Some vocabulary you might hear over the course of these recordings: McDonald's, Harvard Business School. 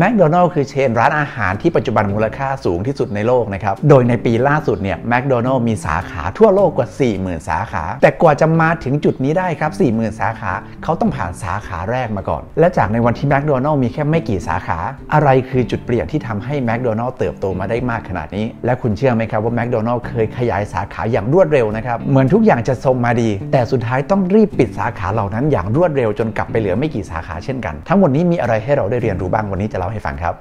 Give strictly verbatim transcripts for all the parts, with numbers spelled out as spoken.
McDonald's คือเชนร้านอาหารที่ปัจจุบันมูลค่าสูงที่สุดในโลกนะครับโดยในปีล่าสุดเนี่ย McDonald's มีสาขาทั่วโลกกว่า สี่หมื่น สาขาแต่กว่าจะมาถึงจุดนี้ได้ครับ สี่หมื่น สาขาเขาต้องผ่านสาขาแรกมาก่อนและจากในวันที่ McDonald's มีแค่ไม่กี่สาขาอะไรคือจุดเปลี่ยนที่ทำให้ McDonald's เติบโตมาได้มากขนาดนี้และคุณเชื่อไหมครับว่า McDonald's เคยขยายสาขาอย่างรวดเร็วนะครับเหมือนทุกอย่างจะทรงมาดีแต่สุดท้ายต้องรีบปิดสาขาเหล่านั้นอย่างรวดเร็วจนกลับไปเหลือไม่กี่สาขาเช่นกันทั้งหมดนี้มีอะไรให้เราได้เรียนรู้บ้างวันนี้จะเล่าให้ฟังครับ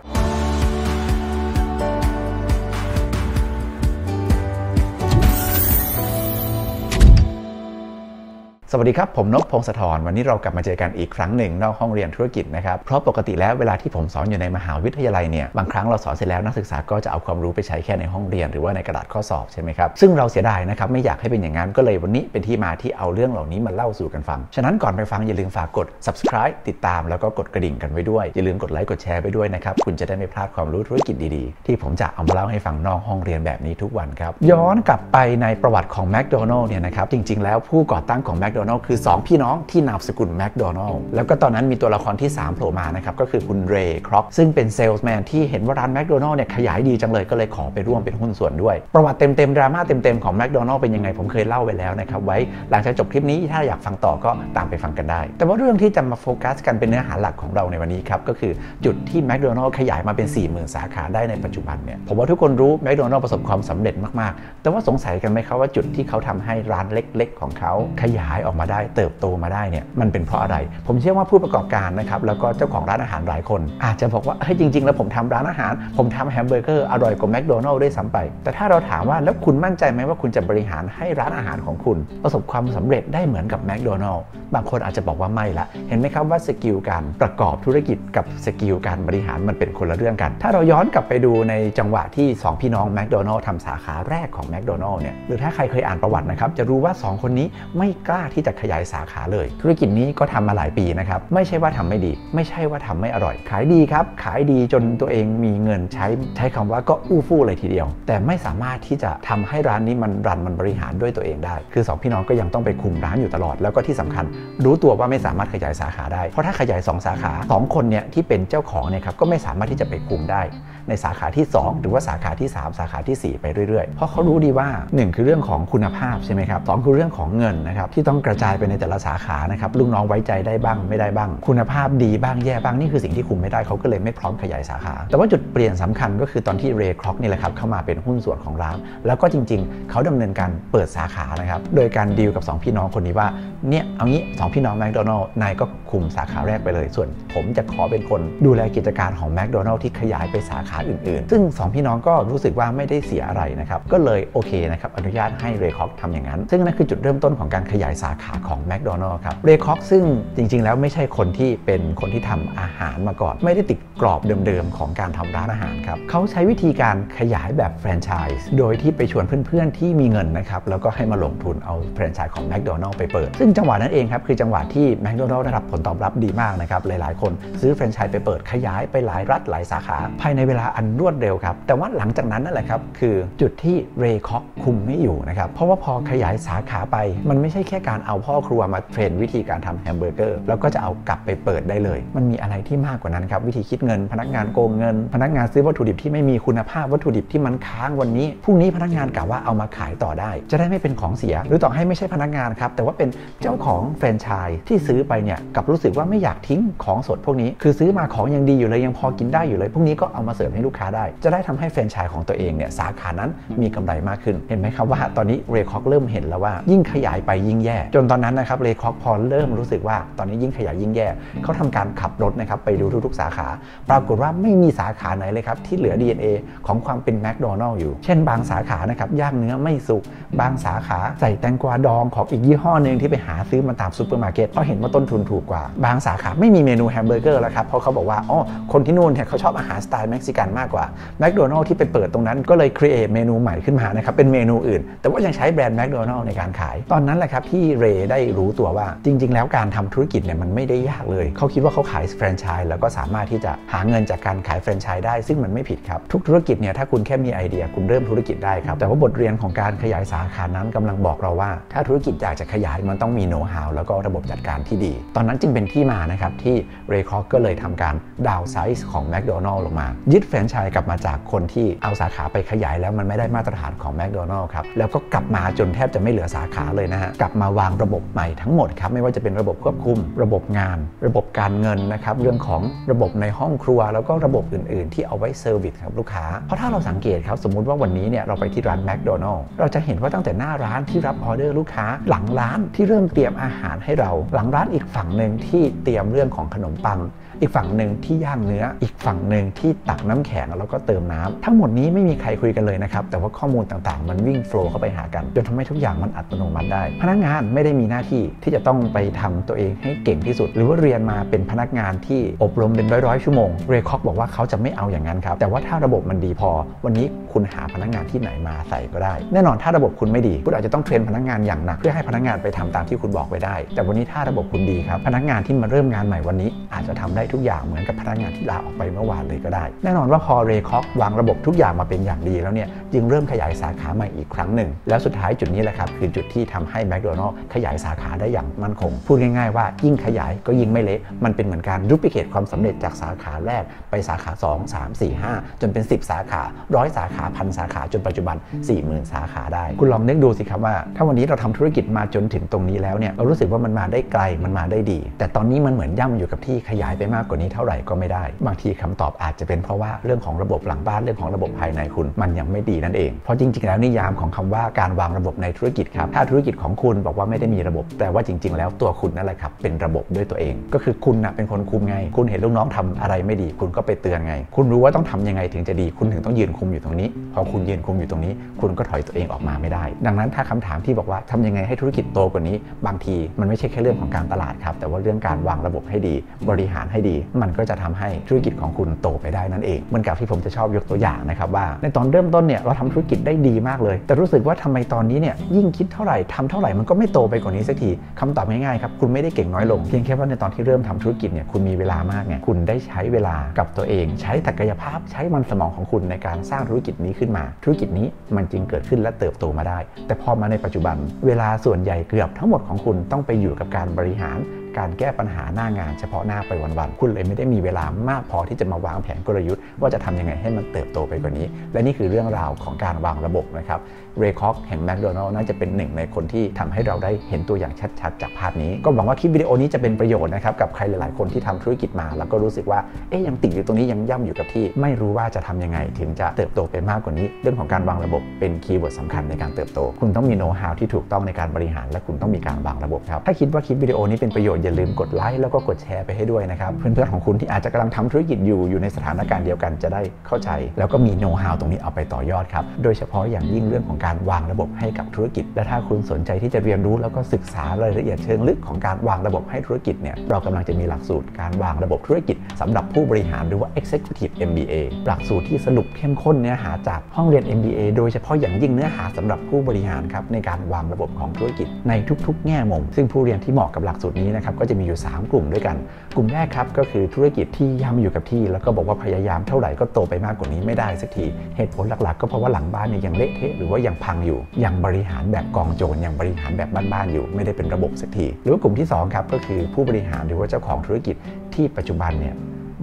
สวัสดีครับผมนพพงศธรวันนี้เรากลับมาเจอกันอีกครั้งหนึ่งนอกห้องเรียนธุรกิจนะครับเพราะปกติแล้วเวลาที่ผมสอนอยู่ในมหาวิทยาลัยเนี่ยบางครั้งเราสอนเสร็จแล้วนักศึกษาก็จะเอาความรู้ไปใช้แค่ในห้องเรียนหรือว่าในกระดาษข้อสอบใช่ไหมครับซึ่งเราเสียดายนะครับไม่อยากให้เป็นอย่างนั้นก็เลยวันนี้เป็นที่มาที่เอาเรื่องเหล่านี้มาเล่าสู่กันฟังฉะนั้นก่อนไปฟังอย่าลืมฝากกด subscribe ติดตามแล้วก็กดกระดิ่งกันไว้ด้วยอย่าลืมกดไลค์กดแชร์ไปด้วยนะครับคุณจะได้ไม่พลาดความรู้ธุรกิจดีๆที่ผมจะเอามาเล่าให้ฟังนอกห้องเรียนแบบนี้ทุกวันครับย้อนกลับไปในประวัติของ McDonald's เนี่ยนะครับจริงๆแล้วผู้ก่อตั้งของ McDonald'sคือสองพี่น้องที่นามสกุลแมคโดนัลด์แล้วก็ตอนนั้นมีตัวละครที่สามโผล่มานะครับก็คือคุณเรย์คร็อกซึ่งเป็นเซลส์แมนที่เห็นว่าร้านแมคโดนัลด์เนี่ยขยายดีจังเลยก็เลยขอไปร่วมเป็นหุ้นส่วนด้วยประวัติเต็มๆดราม่าเต็มๆของแมคโดนัลด์เป็นยังไงผมเคยเล่าไปแล้วนะครับไว้หลังจากจบคลิปนี้ถ้าอยากฟังต่อก็ตามไปฟังกันได้แต่ว่าเรื่องที่จะมาโฟกัสกันเป็นเนื้อหาหลักของเราในวันนี้ครับก็คือจุดที่แมคโดนัลด์ขยายมาเป็น สี่หมื่น สาขาได้ในปัจจุบันเนี่ยผมว่าทุกคนรู้แมคโดนัลด์ประสบความสำเร็จมากๆแต่ว่าสงสัยกันไหมครับว่าจุดที่เขาทำให้ร้านเล็กๆของเขาขยายออกมาได้เติบโตมาได้เนี่ยมันเป็นเพราะอะไรผมเชื่อว่าผู้ประกอบการนะครับแล้วก็เจ้าของร้านอาหารหลายคนอาจจะบอกว่าเฮ้ยจริงๆแล้วผมทำร้านอาหารผมทำแฮมเบอร์เกอร์อร่อยกว่าแมคโดนัลด์ด้วยซ้ำไปแต่ถ้าเราถามว่าแล้วคุณมั่นใจไหมว่าคุณจะบริหารให้ร้านอาหารของคุณประสบความสำเร็จได้เหมือนกับแมคโดนัลด์บางคนอาจจะบอกว่าไม่ละเห็นไหมครับว่าสกิลการประกอบธุรกิจกับสกิลการบริหารมันเป็นคนละเรื่องกันถ้าเราย้อนกลับไปดูในจังหวะที่สองพี่น้องแมคโดนัลด์ทำสาขาแรกของแมคโดนัลด์เนี่ยหรือถ้าใครเคยอ่านประวัตินะครับจะรู้ว่าสองคนนี้ไม่กล้าที่จะขยายสาขาเลยธุรกิจนี้ก็ทำมาหลายปีนะครับไม่ใช่ว่าทำไม่ดีไม่ใช่ว่าทำไม่อร่อยขายดีครับขายดีจนตัวเองมีเงินใช้ใช้คำว่าก็อู้ฟู่เลยทีเดียวแต่ไม่สามารถที่จะทำให้ร้านนี้มันรันมันบริหารด้วยตัวเองได้คือสองพี่น้องก็ยังต้องไปคุมร้านอยู่ตลอดแล้วก็ที่สำคัญรู้ตัวว่าไม่สามารถขยายสาขาได้เพราะถ้าขยายสองสาขาสองคนเนี่ยที่เป็นเจ้าของเนี่ยครับก็ไม่สามารถที่จะไปคุมได้ในสาขาที่สองหรือว่าสาขาที่สามสาขาที่สี่ไปเรื่อยๆเพราะเขารู้ดีว่าหนึ่งคือเรื่องของคุณภาพใช่ไหมครับสองคือเรื่องของเงินนะครับที่ต้องกระจายไปในแต่ละสาขานะครับลูกน้องไว้ใจได้บ้างไม่ได้บ้างคุณภาพดีบ้างแย่บ้างนี่คือสิ่งที่คุมไม่ได้เขาก็เลยไม่พร้อมขยายสาขาแต่ว่าจุดเปลี่ยนสำคัญก็คือตอนที่เรย์คร็อกนี่แหละครับเข้ามาเป็นหุ้นส่วนของร้านแล้วก็จริงๆเขาดำเนินการเปิดสาขานะครับโดยการดีลกับสองพี่น้องคนนี้ว่าเนี่ยเอางี้สองพี่น้องแมคโดนัลด์นายก็คุมสาขาแรกไปเลยส่วนผมจะขอเป็นคนดูแลกิจการของแมคโดนัลด์ที่ขยายไปสาขาอื่นๆซึ่งสองพี่น้องก็รู้สึกว่าไม่ได้เสียอะไรนะครับก็เลยโอเคนะครับอนุญาตให้เรย์คร็อกทำอย่างนั้นซึ่งนั่นคือจุดเริ่มต้นของการขยายสาขาของแมคโดนัลด์ครับเรย์คร็อกซึ่งจริงๆแล้วไม่ใช่คนที่เป็นคนที่ทำอาหารมาก่อนไม่ได้ติดกรอบเดิมๆของการทำร้านอาหารครับเขาใช้วิธีการขยายแบบแฟรนไชส์โดยที่ไปชวนเพื่อนๆที่มีเงินนะครับแล้วก็ให้มาลงทุนเอาแฟรนไชส์ของแมคโดนัลด์ไปเปิดซึ่งจังหวะนั้นเองครับคือจังหวะที่แมคโดนัลด์ได้รับผลตอบรับดีมากนะครับหลายๆคนซื้อแฟรนไชส์ไปเปิดขยายไปหลายรัฐหลายสาขาภายในเวลาอันรวดเร็วครับแต่ว่าหลังจากนั้นนั่นแหละครับคือจุดที่เรย์คร็อกคุมไม่อยู่นะครับเพราะว่าพอขยายสาขาไปมันไม่ใช่แค่การเอาพ่อครัวมาเทรนวิธีการทำแฮมเบอร์เกอร์แล้วก็จะเอากลับไปเปิดได้เลยมันมีอะไรที่มากกว่านั้นครับวิธีคิดเงินพนักงานโกงเงินพนักงานซื้อวัตถุดิบที่ไม่มีคุณภาพวัตถุดิบที่มันค้างวันนี้พรุ่งนี้พนักงานกล่าวว่าเอามาขายต่อได้จะได้ไม่เป็นของเสียหรือต่อให้ไม่ใช่พนักงานครับแต่ว่าเป็นเจ้าของแฟรนไชส์ที่ซื้อไปเนี่ยกับรู้สึกว่าไม่อยากทิ้งของสดพวกนี้คือซื้อมาของยังดีอยู่เลยยังพอกินได้อยู่เลยพรุ่งนี้ก็เอามาเสิร์ฟให้ลูกค้าได้จะได้ทำให้แฟรนไชส์ของตัวเองเนี่ยสาขานั้นมีกำไรมากขึ้นเห็นไหมครับว่าตอนนี้เรย์คร็อกเริ่มเห็นแล้วว่ายิ่งขยายไปยิ่งแย่จนตอนนั้นนะครับเรย์คร็อกพอเริ่มรู้สึกว่าตอนนี้ยิ่งขยายยิ่งแย่เขาทำการขับรถนะครับไปดูทุกๆสาขาปรากฏว่าไม่มีสาขาไหนเลยครับที่เหลือ ดี เอ็น เอ ของความเป็นแมคโดนัลด์อยู่เช่นบางสาขานะครับย่างเนื้อไม่สุกบางสาขาใส่แตงกวาดองของอีกยี่ห้อหนึ่งที่ไปหาซื้อมาตามซูเปอร์มาร์เก็ตเพราะเห็นว่าต้นทุนถูกกว่าบางสาขาไม่มีเมนูแฮมเบอร์เกอร์แล้วครับเพราะเขาบอกว่าอ๋อคนที่นู่นเนี่ยเขาชอบอาหารสไตล์เม็กซิกันมากกว่าแมคโดนัลด์ที่ไปเปิดตรงนั้นก็เลยครีเอทเมนูใหม่ขึ้นมานะครับเป็นเมนูอื่นแต่ว่ายังใช้แบรนด์แมคโดนัลด์ในการขายตอนนั้นแหละครับที่เ เรย์ได้รู้ตัวว่าจริงๆแล้วการทำธุรกิจเนี่ยมันไม่ได้ยากเลยเขาคิดว่าเขาขายแฟรนไชส์แล้วก็สามารถที่จะหาเงินจากการขายแฟรนไชส์ได้ซึ่งมันไม่ผิดครับทุกธุรกิจเนี่ยถ้าคุณแค่มีไอเดียคุณเริ่มธุรกิจได้ครับแต่ว่าบทเรียนของการขยายสาขานั้นกำลังบอกเราว่าถ้าธุรกิจอยากจะขยายมันต้องมีโน้ตฮาวแล้วก็ระบบจัดการที่ดีตอนนั้นจึงเป็นที่มานะครับที่เรย์คอร์ก็เลยทำการดาวไซส์ของ McDonald's ลงมายึดแฟรนไชส์กลับมาจากคนที่เอาสาขาไปขยายแล้วมันไม่ได้มาตรฐานของ McDonald's ครับแล้วก็กลับมาจนแทบจะไม่เหลือสาขาเลยนะฮะกลับมาวางระบบใหม่ทั้งหมดครับไม่ว่าจะเป็นระบบควบคุมระบบงานระบบการเงินนะครับเรื่องของระบบในห้องครัวแล้วก็ระบบอื่นๆที่เอาไว้เซอร์วิสครับลูกค้าเพราะถ้าเราสังเกตครับสมมุติว่าวันนี้เนี่ยเราไปที่ร้าน McDonald's เราจะเห็นว่าตั้งแต่หน้าร้านที่รับออเดอร์ลูกค้าหลังร้านที่เริ่มเตรียมอาหารให้เราหลังร้านอีกฝั่งหนึ่งที่เตรียมเรื่องของขนมปังอีกฝั่งหนึ่งที่ย่างเนื้ออีกฝั่งหนึ่งที่ตักน้ำแข็งแล้วก็เติมน้ำทั้งหมดนี้ไม่มีใครคุยกันเลยนะครับแต่ว่าข้อมูลต่างๆมันวิ่งโฟล์เข้าไปหากันจนทำให้ทุกอย่างมันอัตโนมัติได้พนักงานไม่ได้มีหน้าที่ที่จะต้องไปทำตัวเองให้เก่งที่สุดหรือว่าเรียนมาเป็นพนักงานที่อบรมเป็นร้อยๆชั่วโมงเรย์คอร์บอกว่าเขาจะไม่เอาอย่างนั้นครับแต่ว่าถ้าระบบมันดีพอวันนี้คุณหาพนักงานที่ไหนมาใส่ก็ได้แน่นอนถ้าระบบคุณไม่ดีคุณอาจจะต้องเทรนพนักงานอย่างหนักเพื่อให้พนักงานไปทำตามที่คุณบอกไว้ได้แต่วันนี้ถ้าระบบคุณดีครับพนักงานที่มาเริ่มงานใหม่วันนี้อาจจะทำได้ทุกอย่างเหมือนกับพนักงานที่ลาออกไปเมื่อวานเลยก็ได้แน่นอนว่าพอเรย์คอร์วางระบบทุกอย่างมาเป็นอย่างดีแล้วเนี่ยจึงเริ่มขยายสาขาใหม่อีกครั้งหนึ่งแล้วสุดท้ายจุดนี้แหละครับคือจุดที่ทำให้ McDonald's ขยายสาขาได้อย่างมั่นคงพูดง่ายๆว่ายิ่งขยายก็ยิ่งไม่เละมันเป็นเหมือนการดูพลิเคตความสำเร็จจากสาขาแรกไปสาขาสอง สาม สี่ ห้าจนเป็นสิบสาขาร้อยสาขาพันสาขาจนปัจจุบัน สี่หมื่น สาขาได้คุณลองนึกดูสิครับว่าถ้าวันนี้เราทำธุรกิจมาจนถึงตรงนี้แล้วเนี่ยเรารู้สึกว่ามันมาได้ไกลมันมาได้ดีแต่ตอนนี้มันเหมือนย่ำอยู่กับที่ขยายไปมากกว่านี้เท่าไหร่ก็ไม่ได้บางทีคำตอบอาจจะเป็นเพราะว่าเรื่องของระบบหลังบ้านเรื่องของระบบภายในคุณมันยังไม่ดีนั่นเองเพราะจริงๆแล้วนิยามของคำว่าการวางระบบในธุรกิจครับถ้าธุรกิจของคุณบอกว่าไม่ได้มีระบบแต่ว่าจริงๆแล้วตัวคุณนั่นแหละครับเป็นระบบด้วยตัวเองก็คือคุณนะเป็นคนคุมไงคุณเห็นลูกน้องทำอะไรไม่ดีคุณก็ไปเตือนไงคุณรู้ว่าต้องทำยังไงถึงจะดีคุณถึงต้องยืนคุมอยู่ตรงนี้พอคุณยืนคุมอยู่ตรงนี้คุณก็ถอยตัวเองออกมาไม่ได้ดังนั้นถ้าคำถามที่บอกว่าทำยังไงให้ธุรกิจโตกว่านี้บางทีมันไม่ใช่แค่เรื่องของการตลาดครับแต่ว่าเรื่องการวางระบบให้ดีบริหารให้ดีมันก็จะทำให้ธุรกิจของคุณโตไปได้นั่นเองเหมือนกับที่ผมจะชอบยกตัวอย่างนะครับว่าในตอนเริ่มต้นเนี่ยเราทำธุรกิจได้ดีมากเลยแต่รู้สึกว่าทำไมตอนนี้เนี่ยยิ่งคิดเท่าไหร่ทำเท่าไหร่มันก็ไม่โตไปกว่านี้สักทีคำตอบง่ายๆครับคุณไม่ได้เก่งน้อยลงเพียงแค่ว่าในตอนที่เริ่มทำธุรกิจเนี่ยคุณมีเวลามากไงคุณได้ใช้เวลากับตัวเองใช้ศักยภาพใช้มันสมองของคุณในการสร้างธุรกิจนี้ขึ้นมาธุรกิจนี้มันจึงเกิดขึ้นและเติบโตมาได้แต่พอมาในปัจจุบันเวลาส่วนใหญ่เกือบทั้งหมดของคุณต้องไปอยู่กับการบริหารการแก้ปัญหาหน้างานเฉพาะหน้าไปวันๆคุณเลยไม่ได้มีเวลามากพอที่จะมาวางแผนกลยุทธ์ว่าจะทำยังไงให้มันเติบโตไปกว่านี้และนี่คือเรื่องราวของการวางระบบนะครับเรย์คอร์แห่ง McDonald's น่าจะเป็นหนึ่งในคนที่ทำให้เราได้เห็นตัวอย่างชัดๆจากภาพนี้ก็หวังว่าคลิปวิดีโอนี้จะเป็นประโยชน์นะครับกับใครหลายๆคนที่ทำธุรกิจมาแล้วก็รู้สึกว่าเอ๊ยยังติดอยู่ตรงนี้ยังย่ำอยู่กับที่ไม่รู้ว่าจะทำยังไงถึงจะเติบโตไปมากกว่านี้เรื่องของการวางระบบเป็นคีย์เวิร์ดสำคัญในการเติบโตคุณต้องมีโน้ตฮาวที่ถูกต้องในการบริหารและคุณต้องมีการวางระบบครับถ้าคิดว่าคลิปวิดีโอนี้เป็นประโยชน์อย่าลืมกดไลค์แล้วก็กดแชร์ไปให้ด้วยนะครับเพื่อนๆของคุณที่อาจจะกำลังทำธุรกิจอยู่อยู่ในสถานการณ์เดียวกันจะได้เข้าใจแล้วก็มีโน้ตฮาวตรงนี้เอาไปต่อยอดครับโดยเฉพาะอย่างยิ่งเรื่องของการวางระบบให้กับธุรกิจและถ้าคุณสนใจที่จะเรียนรู้แล้วก็ศึกษารายละเอียดเชิงลึกของการวางระบบให้ธุรกิจเนี่ยเรากำลังจะมีหลักสูตรการวางระบบธุรกิจสำหรับผู้บริหารหรือว่า Executive เอ็ม บี เอ หลักสูตรที่สรุปเข้มข้นเนื้อหาจากห้องเรียน เอ็ม บี เอ โดยเฉพาะอย่างยิ่งเนื้อหาสำหรับผู้บริหารครับในการวางระบบของธุรกิจในทุกๆแง่มุมซึ่งผู้เรียนที่เหมาะกับหลักสูตรนี้นะครับก็จะมีอยู่สามกลุ่มด้วยกันกลุ่มแรกครับก็คือธุรกิจที่ย่ำอยู่กับที่แล้วก็บอกว่าพยายามเท่าไหร่ก็โตไปมากกว่านี้ไม่ได้สักทีเหตุผลหลักๆก็เพราะว่าหลังบ้านเนี่ยยังเละเทะหรือว่ายังพังอยู่ยังบริหารแบบกองโจรยังบริหารแบบบ้านๆอยู่ไม่ได้เป็นระบบสักทีหรือกลุ่มที่สองครับก็คือผู้บริหารหรือว่าเจ้าของธุรกิจที่ปัจจุบันเนี่ย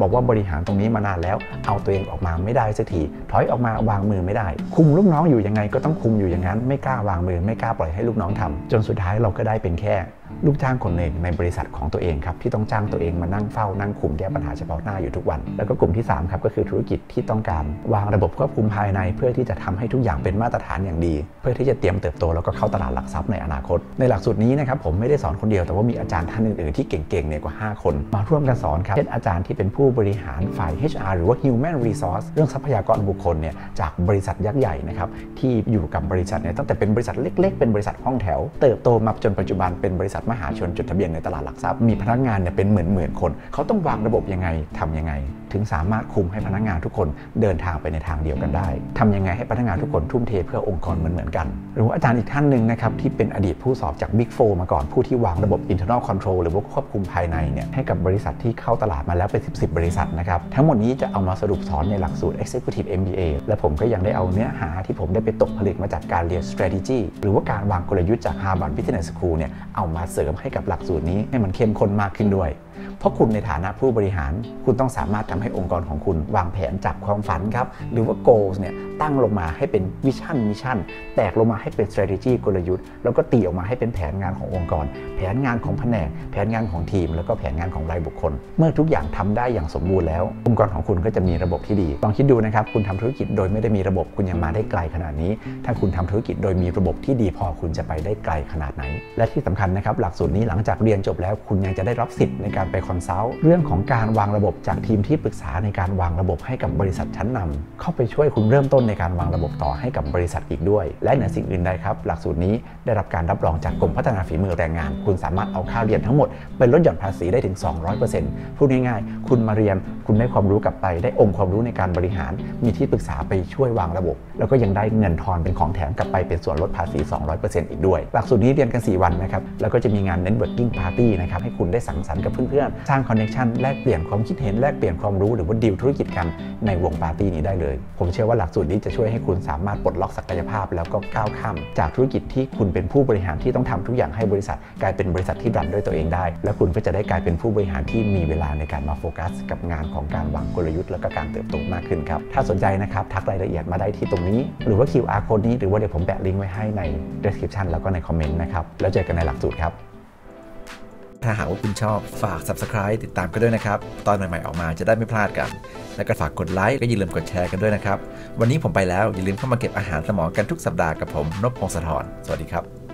บอกว่าบริหารตรงนี้มานานแล้วเอาตัวเองออกมาไม่ได้สักทีถอยออกมาวางมือไม่ได้คุมลูกน้องอยู่ยังไงก็ต้องคุมอยู่อย่างนั้นไม่กล้าวางมือไม่กล้าปล่อยให้ลูกน้องทำจนสุดท้ายเราก็ได้เป็นแค่ลูกจ้างคนหนึ่งในบริษัทของตัวเองครับที่ต้องจ้างตัวเองมานั่งเฝ้านั่งคุมแก้ปัญหาเฉพาะหน้าอยู่ทุกวันแล้วก็กลุ่มที่สามครับก็คือธุรกิจที่ต้องการวางระบบควบคุมภายในเพื่อที่จะทำให้ทุกอย่างเป็นมาตรฐานอย่างดีเพื่อที่จะเตรียมเติบโตแล้วก็เข้าตลาดหลักทรัพย์ในอนาคตในหลักสูตรนี้นะครับผมไม่ได้สอนคนเดียวแต่ว่ามีอาจารย์ท่านอื่นๆที่เก่งๆเนี่ยกว่าห้าคนมาร่วมกันสอนครับเช่นอาจารย์ที่เป็นผู้บริหารฝ่าย เอช อาร์ หรือว่า Human Resource เรื่องทรัพยากรบุคคลเนี่ยจากบริษัทยักษ์ใหญ่นะครับที่อยู่กับบริษัทเนี่ยตั้งแต่เป็นบริษัทเล็กๆเป็นบริษัทห้องแถวเติบโตมาจนปัจจุบันเป็นบริษัทมหาชนจดทะเบียนในตลาดหลักทรัพย์มีพนักงานเนี่ยเป็นหมื่นๆคนเขาต้องวางระบบยังไงทำยังไง ถึงสามารถคุมให้พนักงานทุกคนเดินทางไปในทางเดียวกันได้ทำยังไงให้พนักงานทุกคนทุ่มเทเพื่อองค์กรเหมือนเหมือนกันหรือว่าอาจารย์อีกท่านหนึ่งนะครับที่เป็นอดีตผู้สอบจาก บิ๊ก โฟร์ มาก่อนผู้ที่วางระบบ internal control หรือว่าควบคุมภายในเนี่ยให้กับบริษัทที่เข้าตลาดมาแล้วเป็นสิบ บริษัทนะครับทั้งหมดนี้จะเอามาสรุปสอนในหลักสูตร Executive เอ็ม บี เอ และผมก็ยังได้เอาเนื้อหาที่ผมได้ไปตกผลึกมาจากการเรียน strategy หรือว่าการวางกลยุทธ์จาก Harvard Business School เนี่ยเอามาเสริมให้กับหลักสูตรนี้ให้มันเข้มข้นมากขึ้นด้วยเพราะคุณในฐานะผู้บริหารคุณต้องสามารถทำให้องค์กรของคุณวางแผนจับความฝันครับหรือว่า goals เนี่ยตั้งลงมาให้เป็นวิชั่นมิชั่นแตกลงมาให้เป็น strategy กลยุทธ์แล้วก็ตีออกมาให้เป็นแผนงานขององค์กรแผนงานของแผนกแผนงานของทีมแล้วก็แผนงานของรายบุคคลเมื่อทุกอย่างทำได้อย่างสมบูรณ์แล้วองค์กรของคุณก็จะมีระบบที่ดีลองคิดดูนะครับคุณทำธุรกิจโดยไม่ได้มีระบบคุณยังมาได้ไกลขนาดนี้ถ้าคุณทำธุรกิจโดยมีระบบที่ดีพอคุณจะไปได้ไกลขนาดไหนและที่สำคัญนะครับหลักสูตรนี้หลังจากเรียนจบแล้วคุณยังจะได้รับสิทธิ์ในการไปคอนซัลท์เรื่องของการวางระบบจากทีมที่ปรึกษาในการวางระบบให้กับบริษัทชั้นนำเข้าไปช่วยคุณเริ่มต้นในการวางระบบต่อให้กับบริษัทอีกด้วยและเหนือสิ่งอื่นใดครับหลักสูตรนี้ได้รับการรับรองจากกรมพัฒนาฝีมือแรงงานคุณสามารถเอาค่าเรียนทั้งหมดไปลดหย่อนภาษีได้ถึง สองร้อยเปอร์เซ็นต์ พูดง่ายๆคุณมาเรียนคุณได้ความรู้กลับไปได้องค์ความรู้ในการบริหารมีที่ปรึกษาไปช่วยวางระบบแล้วก็ยังได้เงินทอนเป็นของแถมกลับไปเป็นส่วนลดภาษี สองร้อยเปอร์เซ็นต์ อีกด้วยหลักสูตรนี้เรียนกันสี่วันนะครับแล้วก็จะมีงาน Networking Party นะครับให้คุณได้สังสรรค์กับเพื่อนๆสร้างคอนเนคชั่นแลกเปลี่ยนความคิดเห็นแลกเปลี่ยนความรู้หรือว่าดีลธุรกิจกันในวงปาร์ตี้นี้ได้เลยผมเชื่อว่าหลักสูตรนี้จะช่วยให้คุณสามารถปลดล็อกศักยภาพแล้วก็ก้าวข้ามจากธุรกิจที่คุณเป็นผู้บริหารที่ต้องทำทุกอย่างให้บริษัทกลายเป็นบริษัทที่รันด้วยตัวเองได้และคุณก็จะได้กลายเป็นผู้บริหารที่มีเวลาในการมาโฟกัสกับงานของการวางกลยุทธ์และก็การเติบโตมากขึ้นครับถ้าสนใจนะครับทักรายละเอียดมาได้ที่ตรงนี้หรือว่า คิว อาร์ Code นี้หรือว่าเดี๋ยวผมแปะลิงก์ไว้ให้ใน description แล้วก็ใน comment นะครับแล้วเจอกันในหลักสูตรครับถ้าหากว่าคุณชอบฝาก Subscribe ติดตามกันด้วยนะครับตอนใหม่ๆออกมาจะได้ไม่พลาดกันและก็ฝากกดไลค์และอย่าลืมกดแชร์กันด้วยนะครับวันนี้ผมไปแล้วอย่าลืมเข้ามาเก็บอาหารสมองกันทุกสัปดาห์กับผมนพ พงศธรสวัสดีครับ